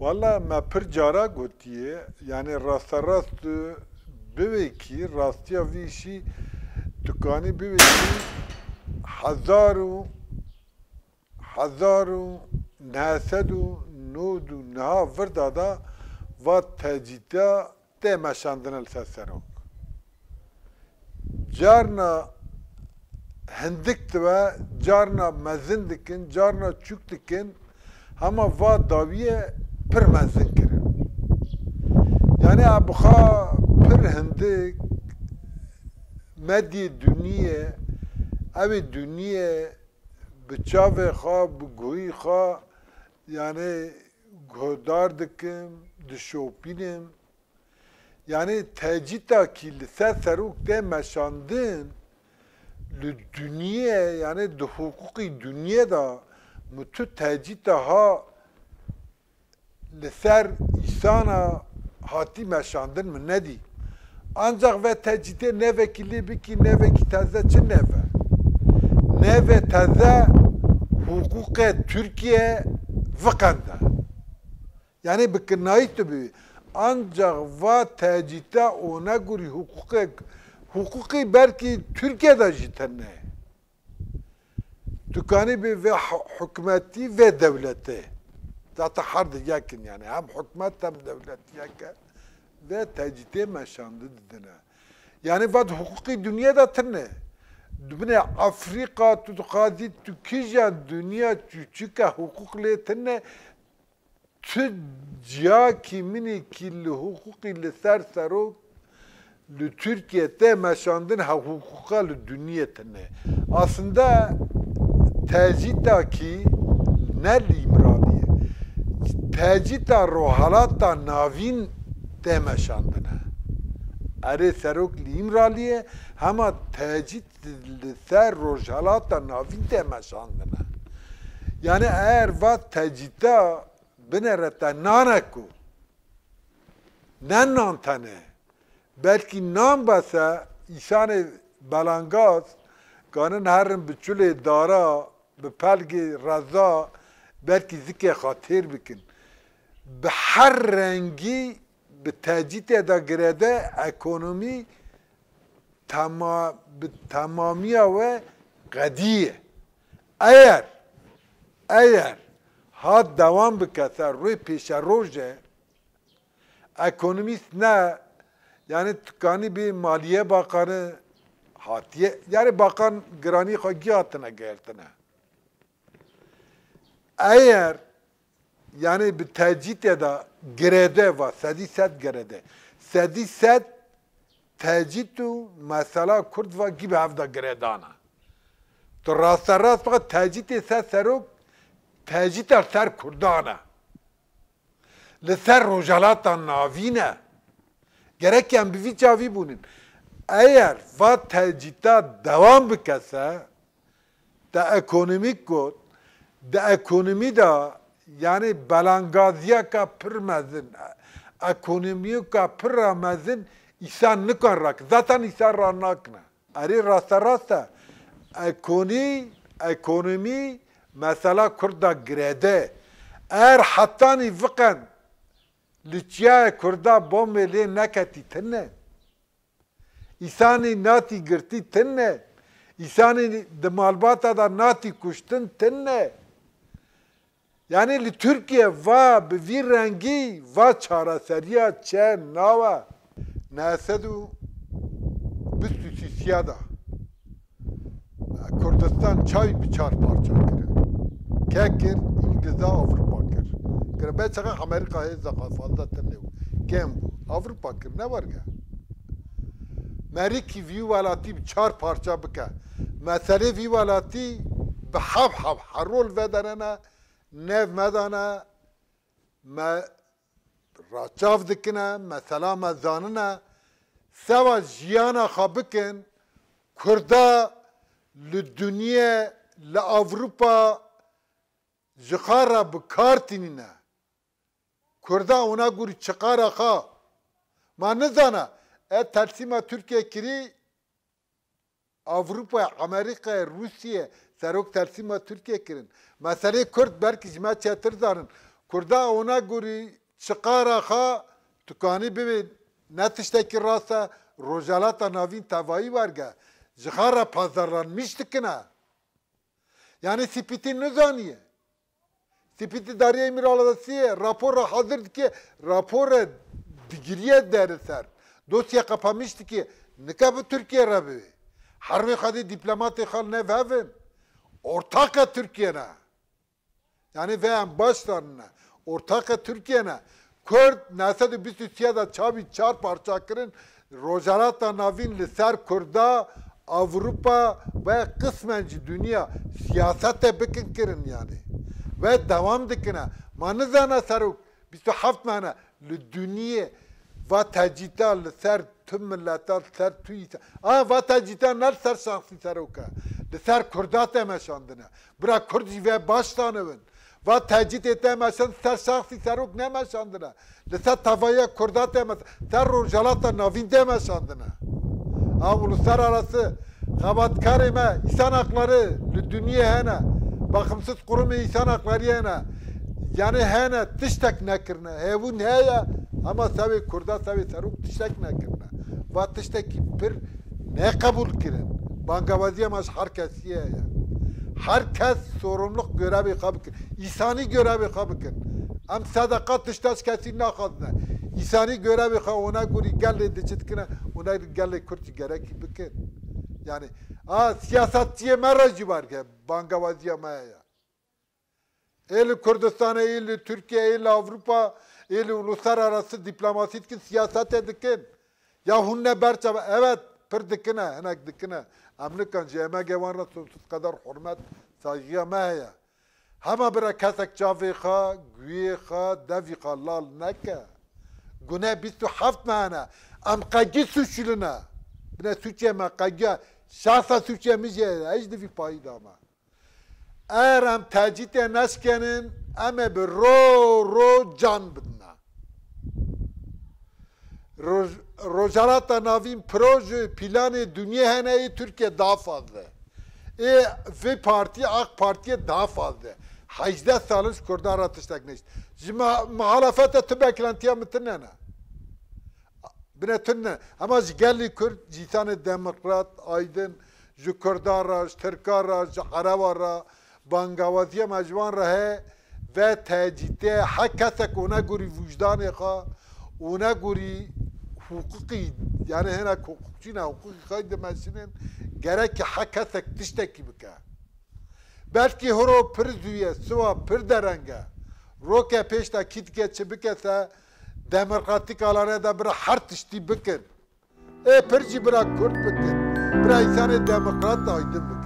Valla me pır cara gotiye, yani rasta rast beveki, rastya vişi tukani beveki hazaru nesedu nodu neha vırda da va tecida temeşandınal sesserok. Carna hendik ve carna mezindikin, carna çüktikin ama va daviye pır mezin kirin. Yani abukha pır hendik medye düniye evi düniye bıçave kha, bıgoyi kha yani ghodar dikim, dişopinim yani tecita ki lise seruk de meşandın düniye yani de hukuki dünyada mutu tecita ha liser insana hati meşandın mı ne di? Ancak ve tecite ne vekili bi ki ne veki teze çin ne ve? Ne ve teze hukuke Türkiye vıkanda. Yani bıkınayı tabi. Ancak va tecite ona göre hukuke hukuki belki Türkiye'de jiten ne? Tükani bi ve hükümeti ve devleti. Zaten hardı yakin yani. Hem hükümet hem devlet yakin. Ve tecide meşandı dedine. Yani vad hukuki dünyada tırne. Dibine Afrika tutkazi tükizyen dünya çüçüke hukukle tırne. Tücca kimini kirli hukuki li serserok li Türkiye'de meşandın ha hukuka li dünya tırne. Aslında tecidaki ne li imraniye? Tecida rohalata navin temeşandına. Arı serok li imraliye ama tecid li ser rojalata navin temeşandına. Yani eğer va tecida binerete nanaku nan tane belki nan basa işane balangaz kanın herin bütçüle dara bepelgi raza belki zike hatir bikin bi her rengi bi tecite da girede ekonomi tamamiya ve gadiye. Eğer had devam bikese rüy peşe roje ekonomist ne yani tıkani bir maliye bakanı hatiye yani bakan girani hagiyatına geltine. Eğer yani bir tecid eda girede var. Sediset girede. Sediset tecidu mesela Kürt var gibi evde giredana. To rastlar rast fakat tecid ise serok tecid ser Kurdana. Liser rojalata navine. Gerekken bir vicavi bunun. Eğer va tecida devam bikese de ekonomik kod de ekonomi da yani balangaziya ka pırmazın, ekonomiyi ka pırmazın insan nıkan rak. Zaten insan ranakna. Eri rasta ekonomi mesela Kurda grede. Eğer hattani vıkan lüçya Kurda bombeli neketi tenne. İnsani nati girti tenne. İnsani de malbata da nati kuştun tenne. Yani Türkiye va bir rengi va çaraseriya çen nava nesedu büstü siyada Kurdistan çay biçar parça kere kekir İngilizce Avrupa kere kere ben sana Amerika'ya fazla tenne kem bu Avrupa kere ne var ya Meriki vivalati biçar parça bıka mesele vivalati bihab harol vedenene nevmedana me raçav dikine mesela mezanına seva jiyana habikin Kurda li dünya li Avrupa jikara bikartinine Kurda ona guri çıkara ha ma nizana tersima Türkiye kiri Avrupa, Amerika, Rusya serok tersima Türkiye kirin. Mesela Kürt belki cime çetir zanın. Kurda ona göre çıkara ha tukani bebe netişteki rasa rojalata navin tavayı varga zıhara pazarlanmıştı kına. Yani sipiti nüzaniye. Sipiti dariye miralasiye rapora hazırdı ki rapora digiriye derisler. Dosya kapamıştı ki nikabı Türkiye rabi. Harbi hadi diplomati hal ne vevim. Ortaka Türkiye'ne. Yani veyem başlarına. Ortaka Türkiye'ne. Kürt nesede bir Türkiye'de çabi çar parçakırın rojalata navin liser Kürda Avrupa ve kısmenci dünya siyasete bikin kirin yani. Ve devam dikine. Manızana saruk. Bizi haftmana. Dünya ve tecitler liser tüm milletler liser tüyse. Ve tecitler ne liser şansı saruka. Liser Kürda temeşandına. Bırak Kürdi ve başlanıvın. Ve tecid etemezsin, sen şahsi seruk ne meşandına? Sen tavaya kurdat etemezsin, sen rojalata navin demeşandına. Ama uluslararası, kavatkarime, insan hakları, dünya hene, bakımsız kurumu insan hakları hene, yani hene, tiştek nekirne, hevun heye, ama sevi kurdat, sevi seruk tiştek nekirne. Ve tiştek bir ne kabul kirin? Bankavaziye maş herkesiye heye. Herkes sorumluluk görevi kabıkın. İnsani görevi kabıkın. Hem sadakat dıştaş kesinlikle kazına. İnsani görevi kabıkın. Ona göre gelle dışıtkına. Ona göre gelle kürtü gerek bıkın. Yani siyasetçiye merajı var ki. Bankavaziye merajı. Eli Kürdistan'a, eli Türkiye, eli Avrupa, eli uluslararası diplomasi etkin siyaset edikin. Ya hunne berçe. Evet. Pır dikine, henek dikine. Amerikan cemege gevanına sonsuz kadar hürmet saygıya meheye. Hama bire kesek çavikha, güyekha, devikha, lal neke. Güne bistu haft mehene. Amkagi suçluna. Bine suçye mekagiya. Şahsa suçye mizye. Hiç devi payıda ama. Eğer am tecite neskenin, eme bir ro can bidna. Rojalata navin proje planı dünya heneye Türkiye daha fazla. Ve parti AK Parti'ye daha fazla. Hacda salış kurda ratıştak neşt. Muhalefete tüm beklentiye mütünene. Bine tünene. Ama gelli Kürt, citanı demokrat, aydın, Kürdar'a, Türkar'a, Aravar'a, Bangavazi'ye mecvan rahe ve tecite hakesek ona göre vicdanı ha. Ona göre hukuki yani hena hukukçuna hukuki kaydemesinin gerek hakesek tişteki bika. Belki horo pürdüye suva pürderenge roke peşte kit geçi bikese demokratik alana da bir her tişti bikin. Pürci bırak Kürt bikin. Bırak insanı demokrat aydın bikin.